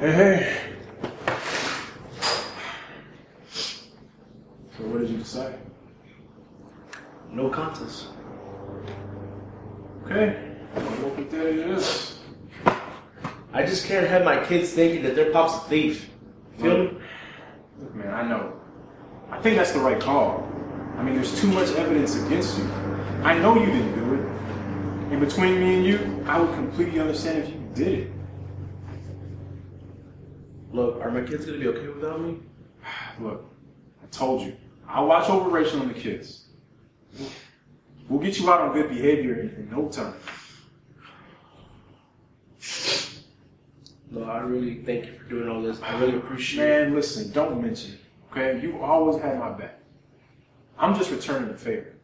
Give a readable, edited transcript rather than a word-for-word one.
Hey. So what did you decide? No contest. Okay. Well, what that is. I just can't have my kids thinking that their pop's a thief. Feel me? Look, man, I know. I think that's the right call. I mean, there's too much evidence against you. I know you didn't do it. And between me and you, I would completely understand if you did it. Look, are my kids gonna be okay without me? Look, I told you. I'll watch over Rachel and the kids. We'll get you out on good behavior in no time. Look, I really thank you for doing all this. I really appreciate it. Man, listen, don't mention it, okay? You always had my back. I'm just returning the favor.